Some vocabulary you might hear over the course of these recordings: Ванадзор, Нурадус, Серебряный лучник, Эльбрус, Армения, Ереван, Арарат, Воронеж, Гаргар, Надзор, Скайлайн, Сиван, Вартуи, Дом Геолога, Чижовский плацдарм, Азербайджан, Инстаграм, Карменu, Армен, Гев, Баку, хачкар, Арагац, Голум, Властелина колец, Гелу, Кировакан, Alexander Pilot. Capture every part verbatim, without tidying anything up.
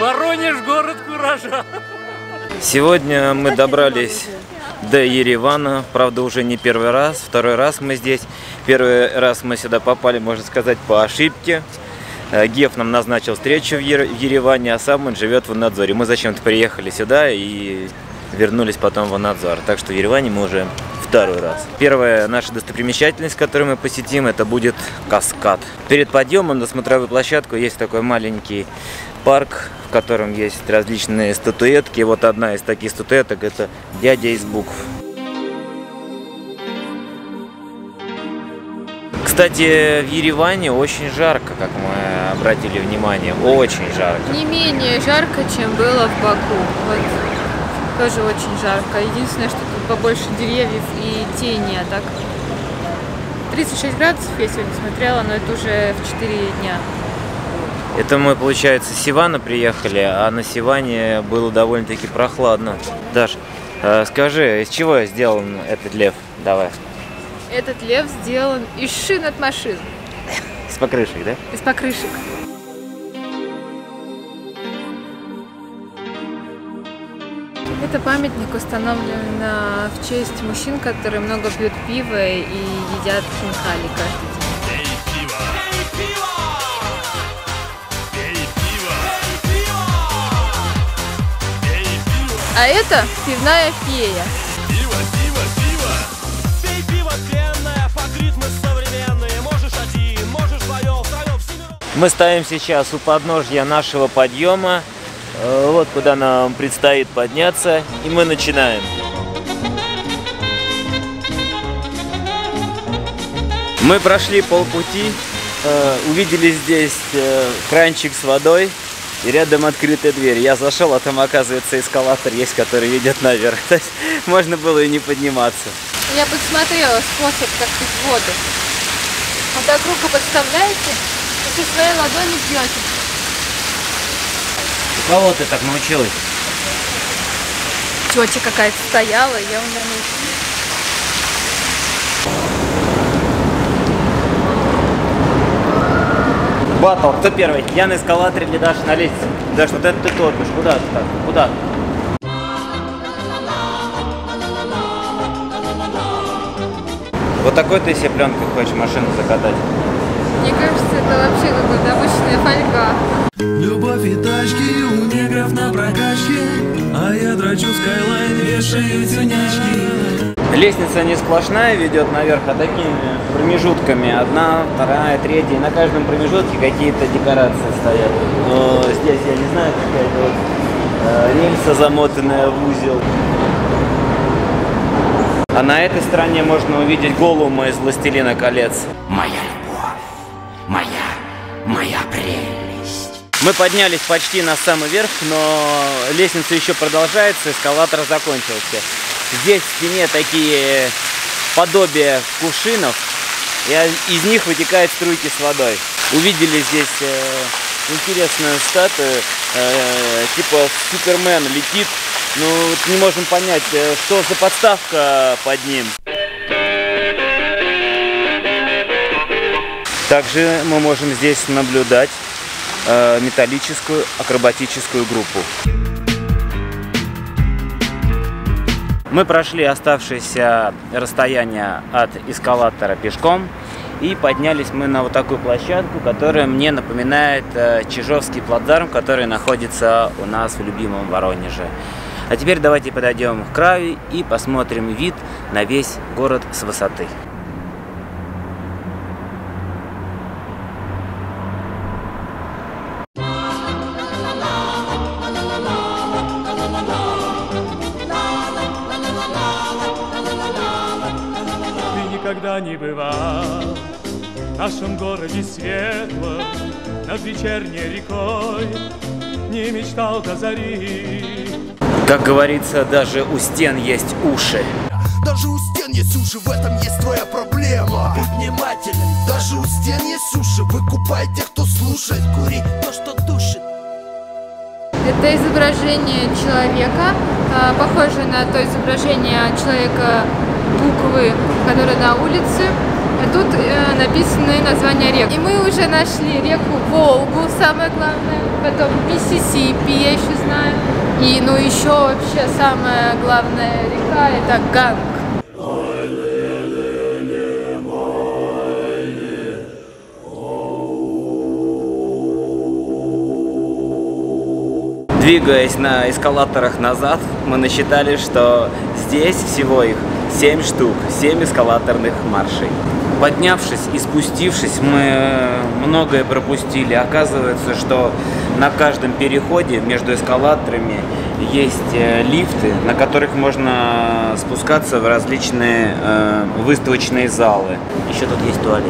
Воронеж – город куража. Сегодня мы добрались до Еревана, правда уже не первый раз, второй раз мы здесь. Первый раз мы сюда попали, можно сказать, по ошибке. Гев нам назначил встречу в Ереване, а сам он живет в Надзоре. Мы зачем-то приехали сюда и вернулись потом в Ванадзор. Так что в Ереване мы уже второй раз. Первая наша достопримечательность, которую мы посетим, это будет каскад. Перед подъемом на смотровую площадку есть такой маленький парк, в котором есть различные статуэтки. И вот одна из таких статуэток – это дядя из букв. Кстати, в Ереване очень жарко, как мы обратили внимание, очень жарко. Не менее жарко, чем было в Баку. Вот. Тоже очень жарко. Единственное, что тут побольше деревьев и тени, а так тридцать шесть градусов я сегодня смотрела, но это уже в четыре дня. Это мы, получается, с Сивана приехали, а на Сиване было довольно-таки прохладно. Даш, скажи, из чего сделан этот лев? Давай. Этот лев сделан из шин от машин. Из покрышек, да? Из покрышек. Это памятник установлен в честь мужчин, которые много пьют пиво и едят хинкали каждый день. Пей пиво! Пей пиво! Пей пиво! Пей пиво! Пей пиво! А это пивная фея. Пиво, пиво, пиво! Пей пиво пенное, под ритмы современные. Можешь один, можешь вдвоем, втроем, всемиром. Мы стоим сейчас у подножья нашего подъема. Вот куда нам предстоит подняться, и мы начинаем. Мы прошли полпути, увидели здесь кранчик с водой, и рядом открытая дверь. Я зашел, а там, оказывается, эскалатор есть, который ведет наверх. То есть можно было и не подниматься. Я подсмотрела способ, как пить воду. Вот так руку подставляете, и со своей ладони пьете. У кого ты так научилась? Тетя какая-то стояла, я у нее научилась. Батл, кто первый? Я на эскалаторе или Даша на лестнице? Даша, вот это ты топишь. Куда ты так? Куда? Вот такой ты себе пленкой хочешь машину закатать? Мне кажется, это вообще какая-то обычная фольга. Любовь и тачки, у негров на прокачке, а я драчу скайлайн, вешаю тюнячки. Лестница не сплошная, ведет наверх, а такими промежутками. Одна, вторая, третья. И на каждом промежутке какие-то декорации стоят. Но здесь, я не знаю, какая-то вот, э, рельса, замотанная в узел. А на этой стороне можно увидеть Голума из «Властелина колец». Моя любовь, моя, моя прелесть. Мы поднялись почти на самый верх, но лестница еще продолжается, эскалатор закончился. Здесь в стене такие подобия кувшинов, и из них вытекают струйки с водой. Увидели здесь э, интересную статую, э, типа Супермен летит, но вот не можем понять, что за подставка под ним. Также мы можем здесь наблюдать металлическую акробатическую группу. Мы прошли оставшееся расстояние от эскалатора пешком и поднялись мы на вот такую площадку, которая мне напоминает Чижовский плацдарм, который находится у нас в любимом Воронеже. А теперь давайте подойдем к краю и посмотрим вид на весь город с высоты. Не бывал в нашем городе светло над вечерней рекой, не мечтал до зари. Как говорится, даже у стен есть уши. Даже у стен есть уши, в этом есть твоя проблема. Будь внимателен, даже у стен есть уши. Выкупай тех, кто слушает, кури то, что душит. Это изображение человека, похоже на то изображение человека буквы, которые на улице, Тут э, написаны названия рек. И мы уже нашли реку Волгу, самое главное, потом Миссисипи, я еще знаю. И ну еще вообще самая главная река это Ганг. Двигаясь на эскалаторах назад, мы насчитали, что здесь всего их семь штук, семь эскалаторных маршей. Поднявшись и спустившись, мы многое пропустили. Оказывается, что на каждом переходе между эскалаторами есть лифты, на которых можно спускаться в различные э, выставочные залы. Еще тут есть туалет.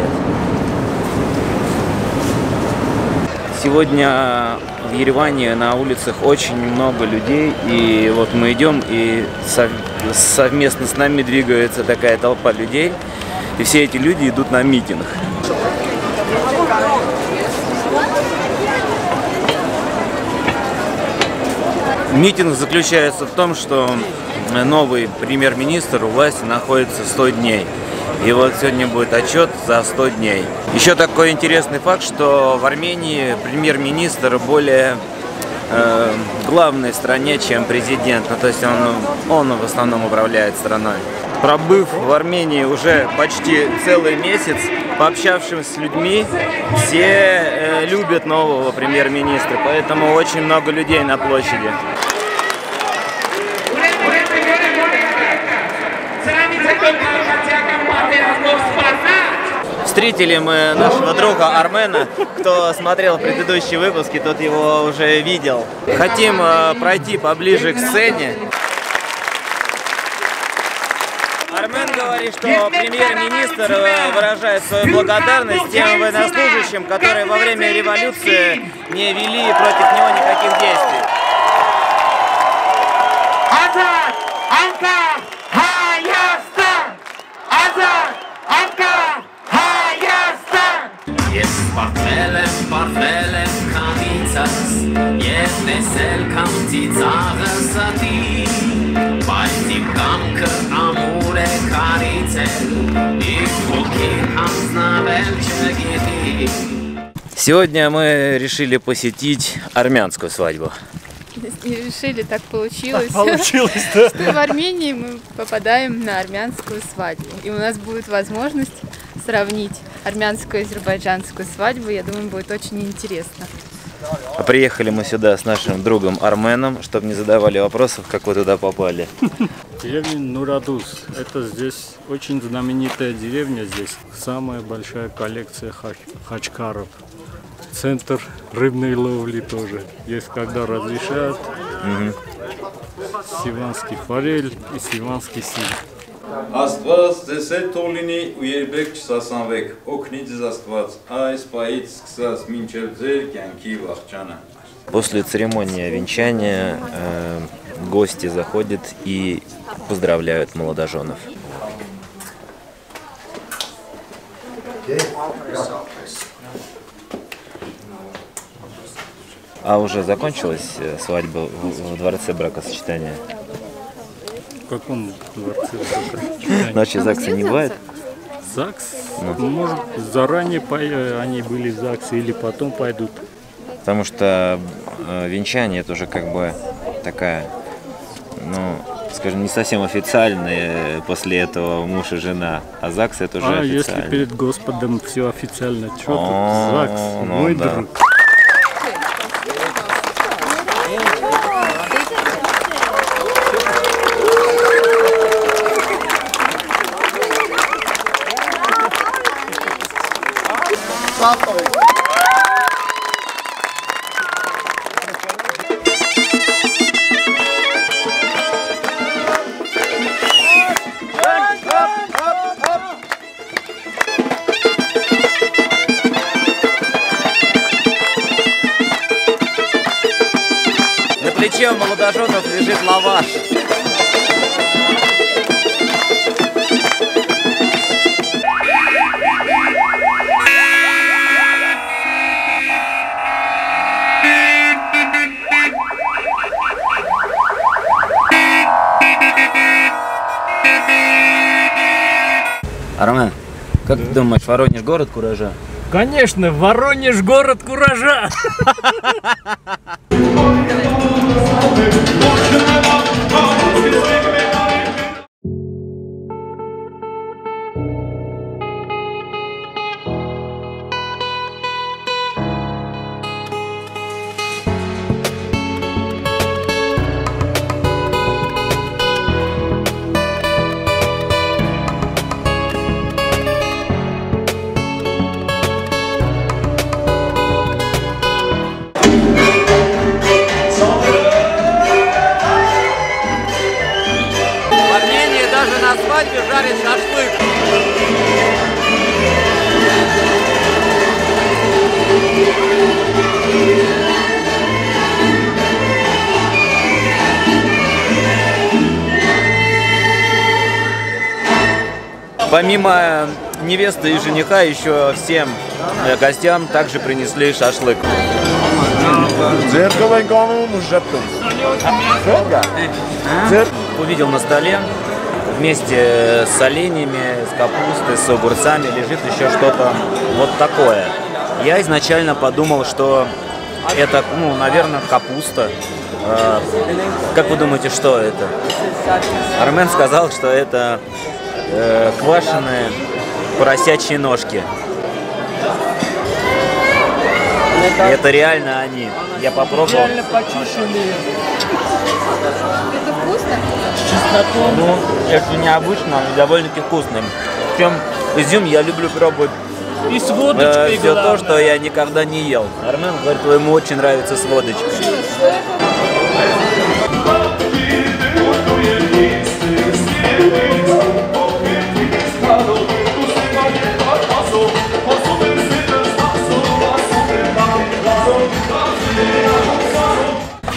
Сегодня в Ереване на улицах очень много людей, и вот мы идем, и совместно с нами двигается такая толпа людей, и все эти люди идут на митинг. Митинг заключается в том, что новый премьер-министр у власти находится сто дней. И вот сегодня будет отчет за сто дней. Еще такой интересный факт, что в Армении премьер-министр более э, главный в стране, чем президент. Ну, то есть он, он в основном управляет страной. Пробыв в Армении уже почти целый месяц, пообщавшись с людьми, все э, любят нового премьер-министра. Поэтому очень много людей на площади. Встретили мы нашего друга Армена. Кто смотрел предыдущие выпуски, тот его уже видел. Хотим э, пройти поближе к сцене. Армен говорит, что премьер-министр выражает свою благодарность тем военнослужащим, которые во время революции не вели против него никаких действий. Сегодня мы решили посетить армянскую свадьбу. Не решили, так получилось. Так получилось, да. Что в Армении мы попадаем на армянскую свадьбу. И у нас будет возможность сравнить армянскую и азербайджанскую свадьбу. Я думаю, будет очень интересно. Приехали мы сюда с нашим другом Арменом, чтобы не задавали вопросов, как вы туда попали. Деревня Нурадус. Это здесь очень знаменитая деревня. Здесь самая большая коллекция хач хачкаров. Центр рыбной ловли тоже. Есть, когда разрешают. Угу. Сиванский форель и сиванский силь. Աստված ձեզ հետ թող լինի ու երբեք չսասանվեք, օգնի ձեզ Աստված, այս պահից սկսած մինչև ձեր կյանքի վախճանը. После церемонии венчания э, гости заходят и поздравляют молодоженов. А уже закончилась свадьба в, в дворце бракосочетания? В каком дворце? Значит, ЗАГСа не бывает? ЗАГС? Ну. Может, заранее они были в ЗАГСе или потом пойдут. Потому что венчание это уже как бы такая, ну, скажем, не совсем официальная после этого муж и жена, а ЗАГС это уже а, официально. А если перед Господом все официально, что тут ЗАГС, ну, мой да. друг. На плече у молодоженов лежит лаваш. Как да. ты думаешь, Воронеж город куража? Конечно, Воронеж город куража! Помимо невесты и жениха, еще всем гостям также принесли шашлык. Увидел на столе, вместе с оленями, с капустой, с огурцами лежит еще что-то вот такое. Я изначально подумал, что это, ну, наверное, капуста. Как вы думаете, что это? Армен сказал, что это... квашеные поросячьи ножки. Это реально они. Я попробовал. Реально почушили. Это вкусно? С чеснотой. Ну, это необычно, но довольно-таки вкусным. Причем изюм я люблю пробовать. И с водочкой. Э, все главное. То, что я никогда не ел. Армен говорит, ему очень нравится с водочкой.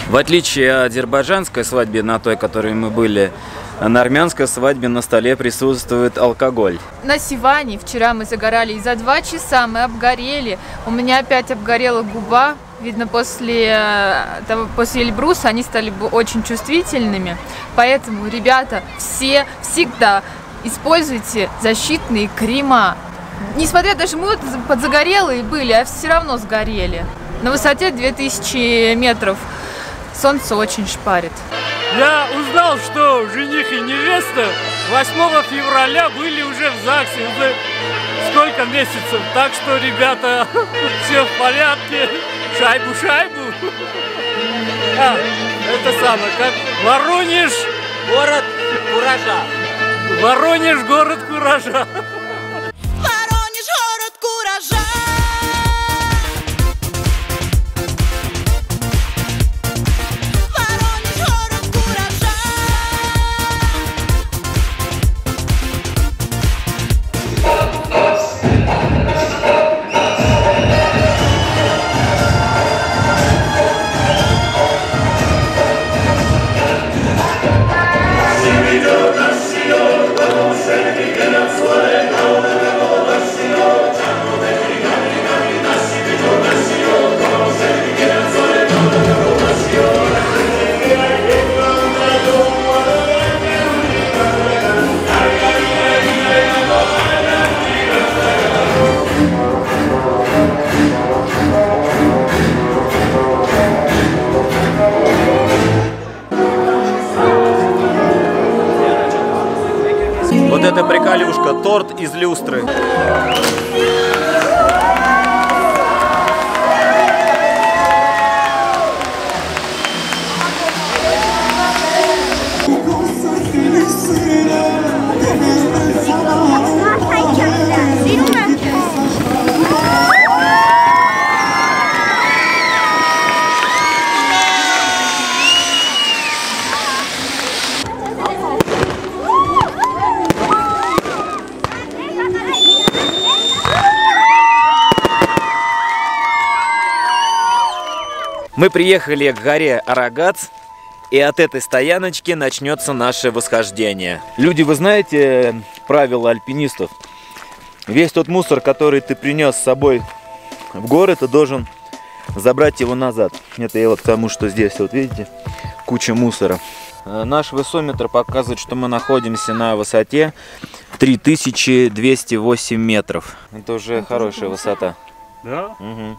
В отличие от азербайджанской свадьбы, на той, которой мы были, на армянской свадьбе на столе присутствует алкоголь. На Сиване вчера мы загорали, и за два часа мы обгорели. У меня опять обгорела губа. Видно, после, после Эльбруса они стали очень чувствительными. Поэтому, ребята, все всегда используйте защитные крема. Несмотря даже мы подзагорелые были, а все равно сгорели. На высоте две тысячи метров. Солнце очень шпарит. Я узнал, что жених и невеста восьмого февраля были уже в ЗАГСе уже сколько месяцев. Так что, ребята, все в порядке. Шайбу-шайбу. А, это самое, как Воронеж. Город куража. Воронеж город куража. Это приколюшка, торт из люстры. Мы приехали к горе Арагац, и от этой стояночки начнется наше восхождение. Люди, вы знаете правила альпинистов? Весь тот мусор, который ты принес с собой в горы, ты должен забрать его назад. Это я вот к тому, что здесь, вот видите, куча мусора. Наш высометр показывает, что мы находимся на высоте три тысячи двести восемь метров. Это уже хорошая высота. Да? Угу.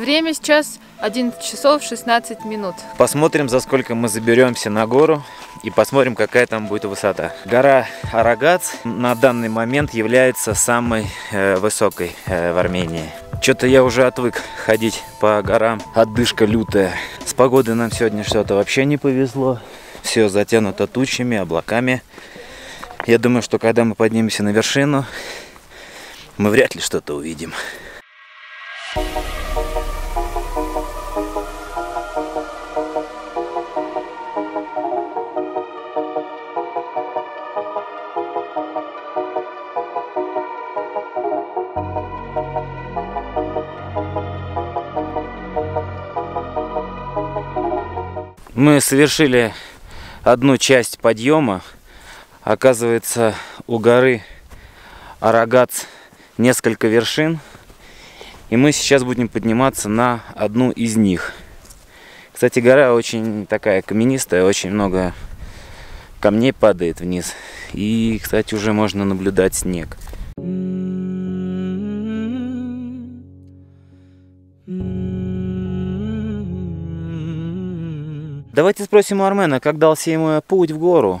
Время сейчас одиннадцать часов шестнадцать минут. Посмотрим, за сколько мы заберемся на гору и посмотрим, какая там будет высота. Гора Арагац на данный момент является самой э, высокой э, в Армении. Что-то я уже отвык ходить по горам. Отдышка лютая. С погодой нам сегодня что-то вообще не повезло. Все затянуто тучами, облаками. Я думаю, что когда мы поднимемся на вершину, мы вряд ли что-то увидим. Мы совершили одну часть подъема. Оказывается, у горы Арагац несколько вершин. И мы сейчас будем подниматься на одну из них. Кстати, гора очень такая каменистая, очень много камней падает вниз. И, кстати, уже можно наблюдать снег. Давайте спросим у Армена, как дался ему путь в гору?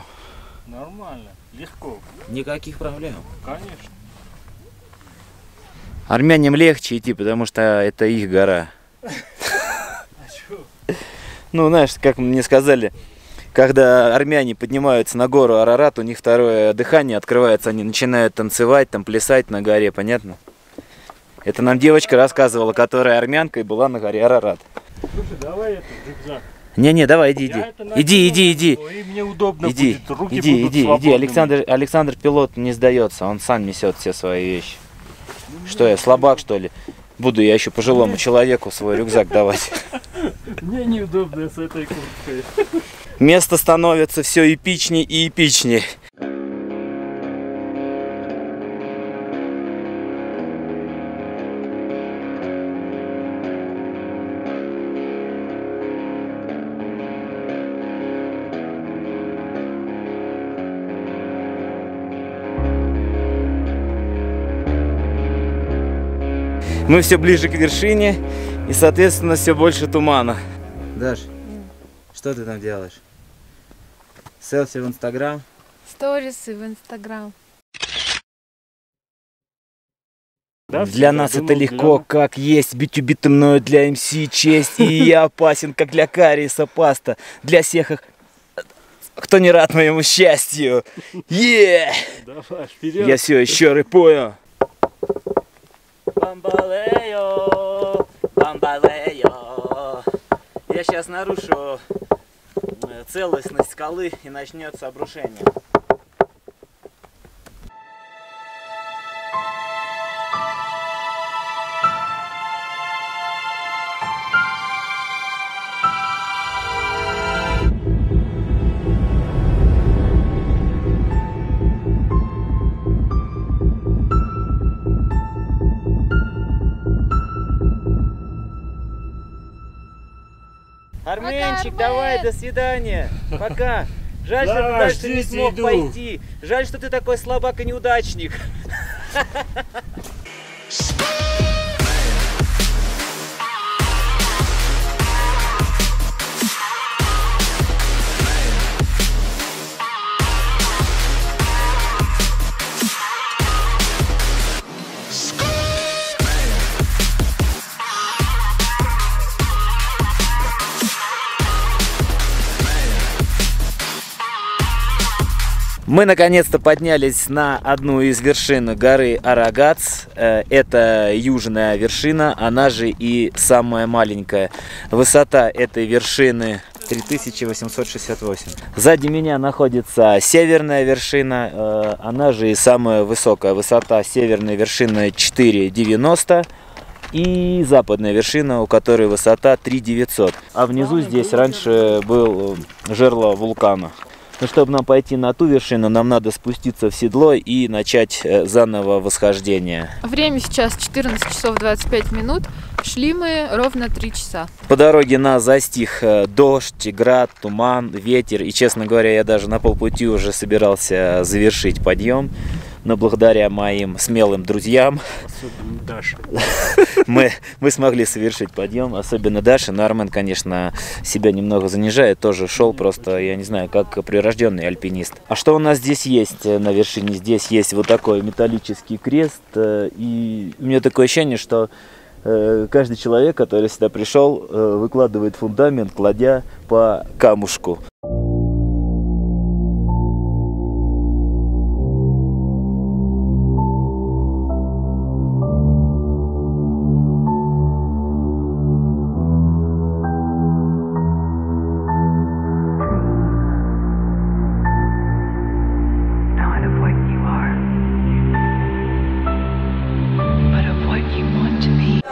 Нормально, легко. Никаких проблем? Конечно. Армянам легче идти, потому что это их гора. А чё? Ну, знаешь, как мне сказали, когда армяне поднимаются на гору Арарат, у них второе дыхание открывается, они начинают танцевать, там плясать на горе, понятно? Это нам девочка рассказывала, которая армянкой была на горе Арарат. Слушай, давай этот рюкзак. Не-не, давай, иди, иди. Иди, иди, иди. Мне удобно иди, будет. Руки иди, будут иди, свободными. Иди. Александр, Александр Пилот не сдается, он сам несет все свои вещи. Ну, что я, слабак, что ли? Буду я еще пожилому мне... человеку свой рюкзак давать. Мне неудобно с этой курткой. Место становится все эпичнее и эпичнее. Мы все ближе к вершине, и, соответственно, все больше тумана. Даш, mm. что ты там делаешь? Селфи в Инстаграм? Сторисы в Инстаграм. Да, для нас думал, это легко, для... как есть, битюбитымное для МС честь, и я опасен, как для кариеса паста. Для всех их... Кто не рад моему счастью. Еее! Я все еще рыпую. Бамбалео, бамбалео. Я сейчас нарушу целостность скалы и начнется обрушение. Арменчик, пока, давай, до свидания. Пока. Жаль, что ты дальше не смог иду. пойти. Жаль, что ты такой слабак и неудачник. Мы наконец-то поднялись на одну из вершин горы Арагац. Это южная вершина, она же и самая маленькая. Высота этой вершины три тысячи восемьсот шестьдесят восемь. Сзади меня находится северная вершина, она же и самая высокая. Высота северной вершины четыре девяносто. И западная вершина, у которой высота три тысячи девятьсот. А внизу здесь раньше было жерло вулкана. Но чтобы нам пойти на ту вершину, нам надо спуститься в седло и начать заново восхождение. Время сейчас четырнадцать часов двадцать пять минут. Шли мы ровно три часа. По дороге нас застиг дождь, град, туман, ветер. И, честно говоря, я даже на полпути уже собирался завершить подъем. но благодаря моим смелым друзьям, особенно Даше, мы, мы смогли совершить подъем, особенно Даша. Но Армен, конечно, себя немного занижает, тоже шел просто, я не знаю, как прирожденный альпинист. А что у нас здесь есть на вершине? Здесь есть вот такой металлический крест, и у меня такое ощущение, что каждый человек, который сюда пришел, выкладывает фундамент, кладя по камушку.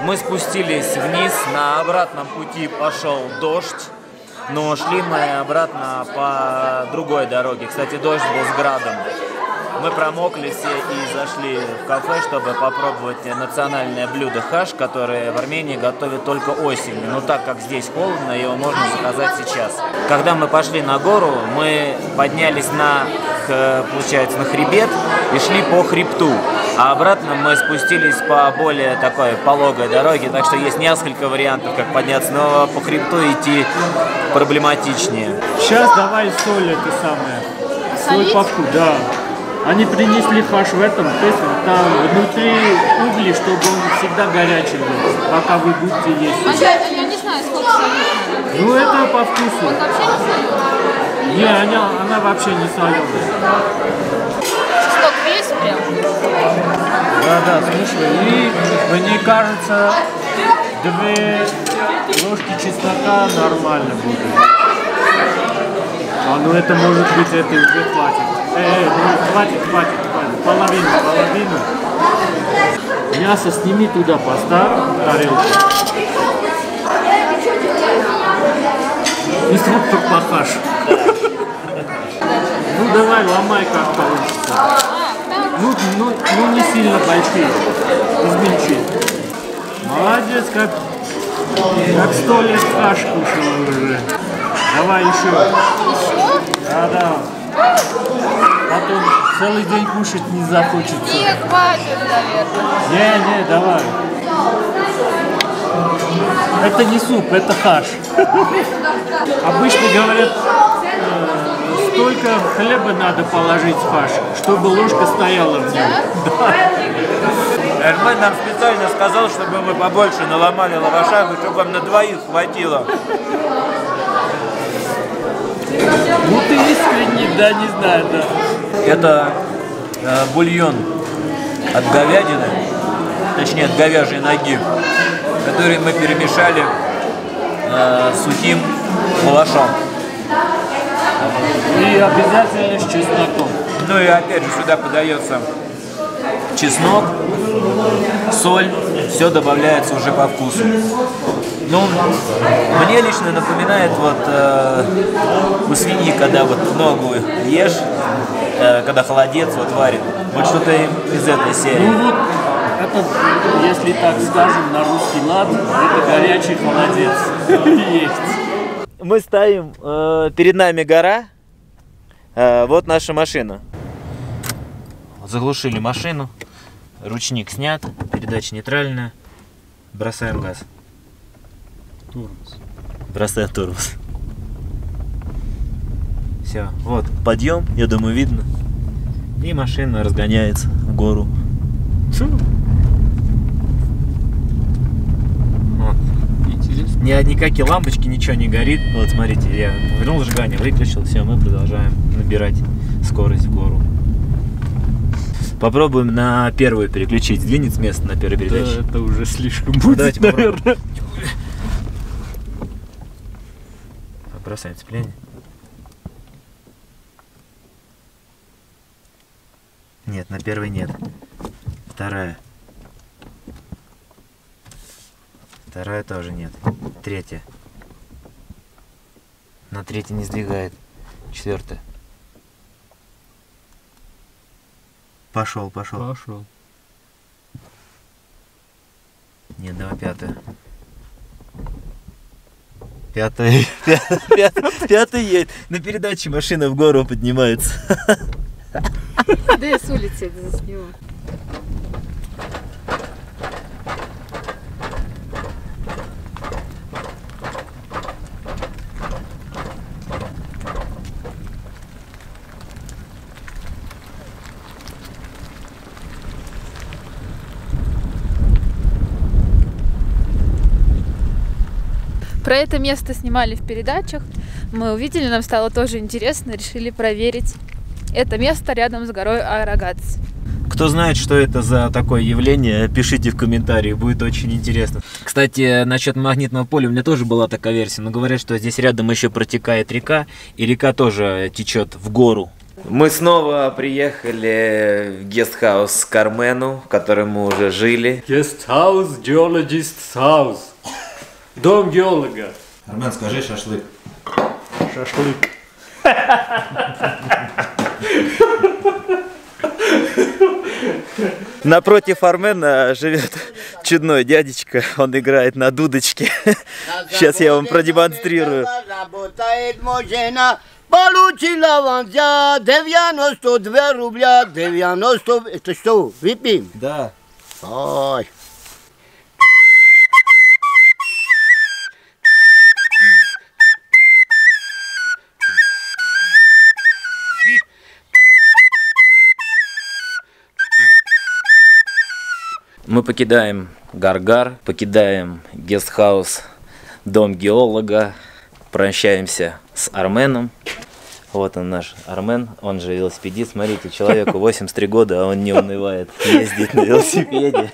Мы спустились вниз, на обратном пути пошел дождь, но шли мы обратно по другой дороге. Кстати, дождь был с градом. Мы промокли все и зашли в кафе, чтобы попробовать национальное блюдо хаш, которое в Армении готовят только осенью. Но так как здесь холодно, его можно заказать сейчас. Когда мы пошли на гору, мы поднялись на, получается, на хребет и шли по хребту. А обратно мы спустились по более такой пологой дороге, так что есть несколько вариантов, как подняться, но по хребту идти проблематичнее. Сейчас давай соль это самое, соль папку, да. Они принесли фарш в этом, то есть там внутри угли, чтобы он всегда горячий был, пока вы будете есть. А я, я не знаю, сколько соли. Ну это по вкусу. Вот вообще не соленая? Не, она, она вообще не соленая. Да, да, слушай, и мне кажется, две ложки чеснока нормально будет. А ну это может быть, это уже хватит. Эй, ну хватит, хватит, хватит. Половину, половину. Мясо сними туда, поставь тарелку. Инструктор похож. Ну давай, ломай как получится. Ну, ну, ну не сильно большие, измельчи. Молодец, как, как сто лет хаш кушала уже. Давай еще. Еще? Да, да. Потом целый день кушать не захочется. Нет, хватит, наверное. Не, не, давай. Это не суп, это хаш. Обычно говорят... Только хлеба надо положить в фарш, чтобы ложка стояла в нем. Да. Армен нам специально сказал, чтобы мы побольше наломали лаваша, чтобы вам на двоих хватило. Ну ты искренне, да, не знаю, да. Это э, бульон от говядины, точнее от говяжьей ноги, который мы перемешали э, сухим лавашом. И обязательно с чесноком. Ну и опять же сюда подается чеснок, соль, все добавляется уже по вкусу. Ну, мне лично напоминает вот э, у свиньи, когда вот ногу ешь, э, когда холодец вот варит. Вот что-то из этой серии. Ну вот, это, если так скажем, на русский лад, это горячий холодец. Есть. Мы ставим, э, перед нами гора. Вот наша машина. Заглушили машину. Ручник снят. Передача нейтральная. Бросаем газ. Тормоз. Бросаем тормоз. Все. Вот подъем. Я думаю, видно. И машина разгоняется в гору. Ни никакие лампочки, ничего не горит. Вот смотрите, я вернул сжигание, выключил, все, мы продолжаем набирать скорость в гору. Попробуем на первую переключить, сдвинет с места на первой передаче. Да, это уже слишком будет, давайте наверное. Бросаем сцепление. Нет, на первой нет. Вторая. Вторая тоже нет. Третья. На третьей не сдвигает. Четвертая. Пошел, пошел. Пошел. Нет, давай пятая. Пятая. Пятая едет. На передаче машина в гору поднимается. Да я с улицы это засняла. Про это место снимали в передачах, мы увидели, нам стало тоже интересно, решили проверить. Это место рядом с горой Арагац. Кто знает, что это за такое явление, пишите в комментарии, будет очень интересно. Кстати, насчет магнитного поля у меня тоже была такая версия, но говорят, что здесь рядом еще протекает река, и река тоже течет в гору. Мы снова приехали в гестхаус Кармену, в котором мы уже жили. Гестхаус Geologist House. Дом геолога. Армен, скажи шашлык. Шашлык. Напротив Армена живет чудной дядечка. Он играет на дудочке. Сейчас я вам продемонстрирую. Получила ванзя девяносто два рубля. девяносто... Это что, выпьем? Да. Ой. Мы покидаем Гаргар, покидаем гестхаус, дом геолога, прощаемся с Арменом. Вот он наш Армен, он же велосипедист. Смотрите, человеку восемьдесят три года, а он не унывает ездить на велосипеде.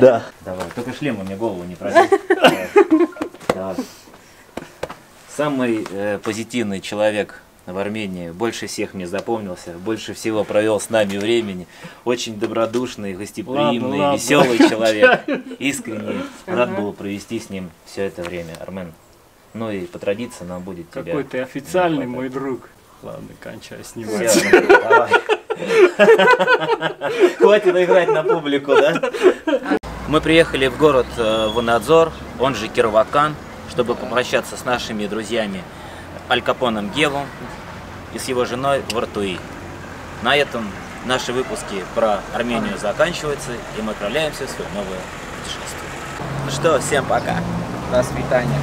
Да. Давай, только шлем, у меня голову не пробил. Самый э, позитивный человек в Армении, больше всех мне запомнился, больше всего провел с нами времени. Очень добродушный, гостеприимный, ладно, веселый ладно. человек, искренний. Рад был провести с ним все это время, Армен. Ну и по традиции нам будет тебя... Какой ты официальный мой друг. Ладно, кончай снимать. Все, давай. Хватит играть на публику, да? Мы приехали в город Ванадзор, он же Кировакан, чтобы попрощаться с нашими друзьями Аль Капоном Гелу и с его женой Вартуи. На этом наши выпуски про Армению заканчиваются, и мы отправляемся в свое новое путешествие. Ну что, всем пока. До свидания.